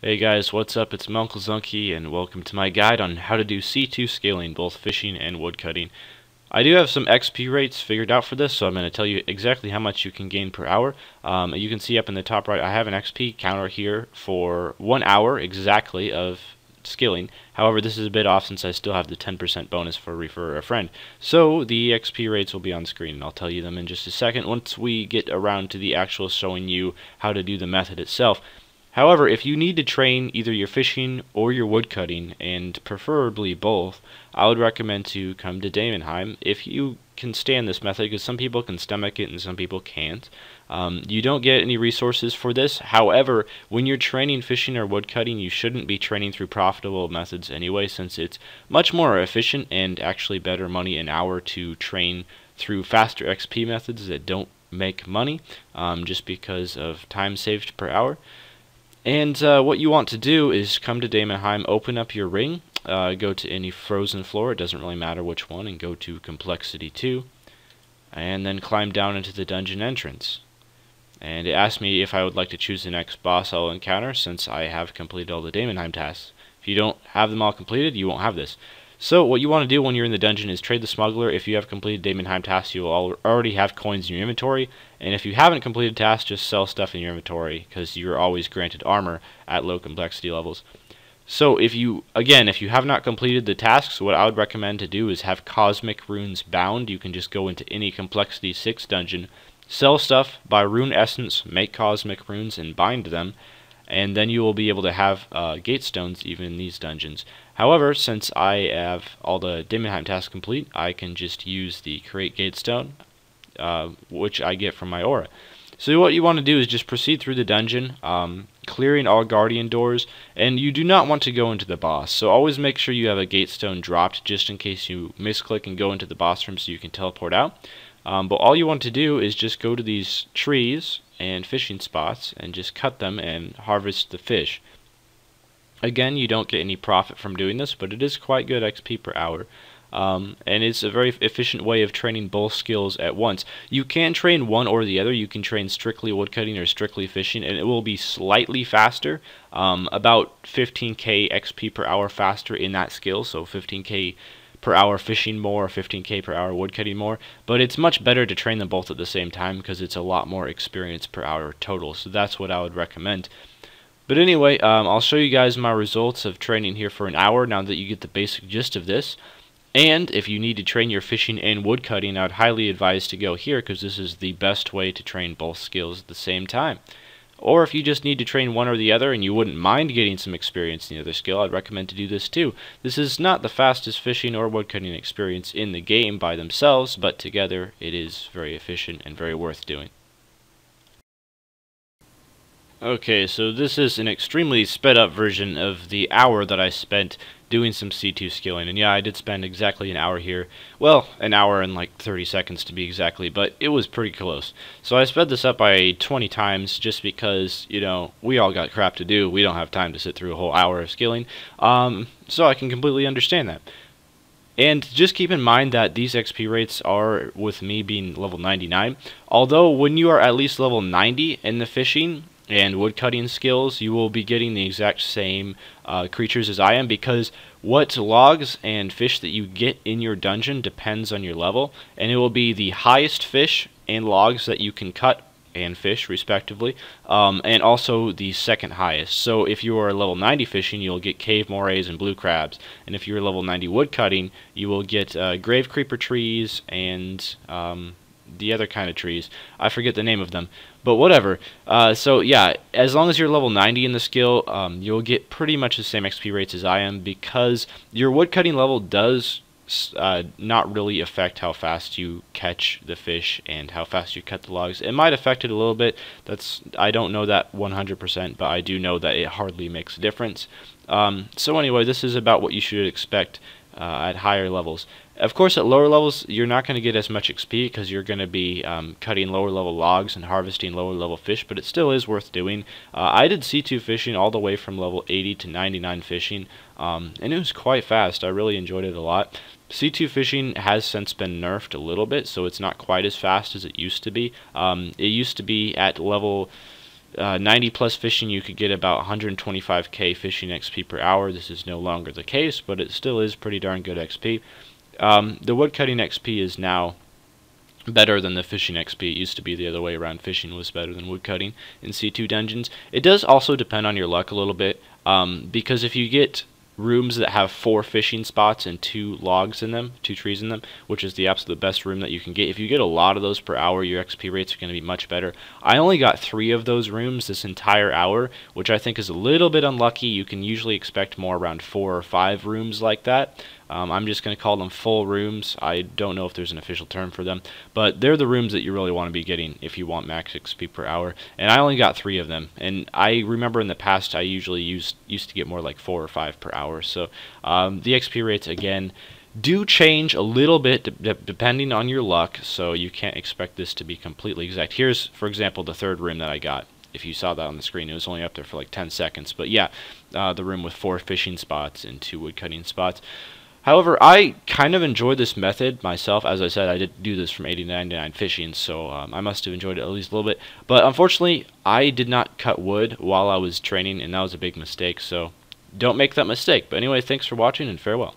Hey guys, what's up? It's MunkleZunky, and welcome to my guide on how to do C2 scaling, both fishing and woodcutting. I do have some XP rates figured out for this, so I'm going to tell you exactly how much you can gain per hour. You can see up in the top right, I have an XP counter here for 1 hour exactly of scaling. However, this is a bit off since I still have the 10% bonus for refer a friend. So the XP rates will be on screen, and I'll tell you them in just a second once we get around to the actual showing you how to do the method itself. However, if you need to train either your fishing or your woodcutting, and preferably both, I would recommend to come to Daemonheim if you can stand this method, because some people can stomach it and some people can't. You don't get any resources for this. However, when you're training fishing or woodcutting, you shouldn't be training through profitable methods anyway, since it's much more efficient and actually better money an hour to train through faster XP methods that don't make money, just because of time saved per hour. And what you want to do is come to Daemonheim, open up your ring, go to any frozen floor, it doesn't really matter which one, and go to Complexity 2, and then climb down into the dungeon entrance. And it asked me if I would like to choose the next boss I'll encounter, since I have completed all the Daemonheim tasks. If you don't have them all completed, you won't have this. So what you want to do when you're in the dungeon is trade the smuggler. If you have completed Daemonheim tasks, you will already have coins in your inventory. And if you haven't completed tasks, just sell stuff in your inventory, because you're always granted armor at low complexity levels. So if you have not completed the tasks, what I would recommend to do is have Cosmic Runes bound. You can just go into any Complexity 6 dungeon, sell stuff, buy Rune Essence, make Cosmic Runes, and bind them. And then you will be able to have gate stones even in these dungeons. However, since I have all the Daemonheim tasks complete, I can just use the create gate stone, which I get from my aura. So what you want to do is just proceed through the dungeon, clearing all guardian doors, and you do not want to go into the boss. So always make sure you have a gate stone dropped just in case you misclick and go into the boss room so you can teleport out. But all you want to do is just go to these trees and fishing spots and just cut them and harvest the fish. Again, you don't get any profit from doing this, but it is quite good XP per hour. And it's a very efficient way of training both skills at once. You can train one or the other. You can train strictly woodcutting or strictly fishing, and it will be slightly faster, about 15k XP per hour faster in that skill, so 15k per hour fishing more, 15k per hour woodcutting more, but it's much better to train them both at the same time because it's a lot more experience per hour total, so that's what I would recommend. But anyway, I'll show you guys my results of training here for an hour now that you get the basic gist of this. And if you need to train your fishing and woodcutting, I would highly advise to go here because this is the best way to train both skills at the same time. Or if you just need to train one or the other and you wouldn't mind getting some experience in the other skill, I'd recommend to do this too. This is not the fastest fishing or woodcutting experience in the game by themselves, but together it is very efficient and very worth doing. Okay, so this is an extremely sped up version of the hour that I spent doing some C2 scaling, and yeah, I did spend exactly an hour here, well, an hour and like 30 seconds to be exactly, but it was pretty close. So I sped this up by 20 times just because, you know, we all got crap to do, we don't have time to sit through a whole hour of scaling, so I can completely understand that. And just keep in mind that these XP rates are with me being level 99, although when you are at least level 90 in the fishing and woodcutting skills, you will be getting the exact same creatures as I am, because what logs and fish that you get in your dungeon depends on your level, and it will be the highest fish and logs that you can cut and fish respectively, and also the second highest. So if you are level 90 fishing, you'll get cave morays and blue crabs, and if you're level 90 woodcutting, you will get grave creeper trees and the other kind of trees. I forget the name of them, but whatever. So yeah, as long as you're level 90 in the skill, you'll get pretty much the same XP rates as I am, because your woodcutting level does not really affect how fast you catch the fish and how fast you cut the logs. It might affect it a little bit. I don't know that 100%, but I do know that it hardly makes a difference. So anyway, this is about what you should expect at higher levels. Of course, at lower levels, you're not going to get as much XP because you're going to be cutting lower-level logs and harvesting lower-level fish, but it still is worth doing. I did C2 fishing all the way from level 80 to 99 fishing, and it was quite fast. I really enjoyed it a lot. C2 fishing has since been nerfed a little bit, so it's not quite as fast as it used to be. It used to be at level 90 plus fishing, you could get about 125k fishing XP per hour. This is no longer the case, but it still is pretty darn good XP. The woodcutting XP is now better than the fishing XP. It used to be the other way around. Fishing was better than woodcutting in C2 dungeons. It does also depend on your luck a little bit, because if you get rooms that have 4 fishing spots and 2 logs in them, 2 trees in them, which is the absolute best room that you can get. If you get a lot of those per hour, your XP rates are going to be much better. I only got 3 of those rooms this entire hour, which I think is a little bit unlucky. You can usually expect more around 4 or 5 rooms like that. I'm just going to call them full rooms. I don't know if there's an official term for them, but they're the rooms that you really want to be getting if you want max XP per hour, and I only got 3 of them. And I remember in the past I usually used to get more like 4 or 5 per hour, so the XP rates, again, do change a little bit depending on your luck, so you can't expect this to be completely exact. Here's, for example, the 3rd room that I got. If you saw that on the screen, it was only up there for like 10 seconds, but yeah, the room with 4 fishing spots and 2 woodcutting spots. However, I kind of enjoyed this method myself. As I said, I did do this from 80 to 99 fishing, so I must have enjoyed it at least a little bit. But unfortunately, I did not cut wood while I was training, and that was a big mistake, so don't make that mistake. But anyway, thanks for watching, and farewell.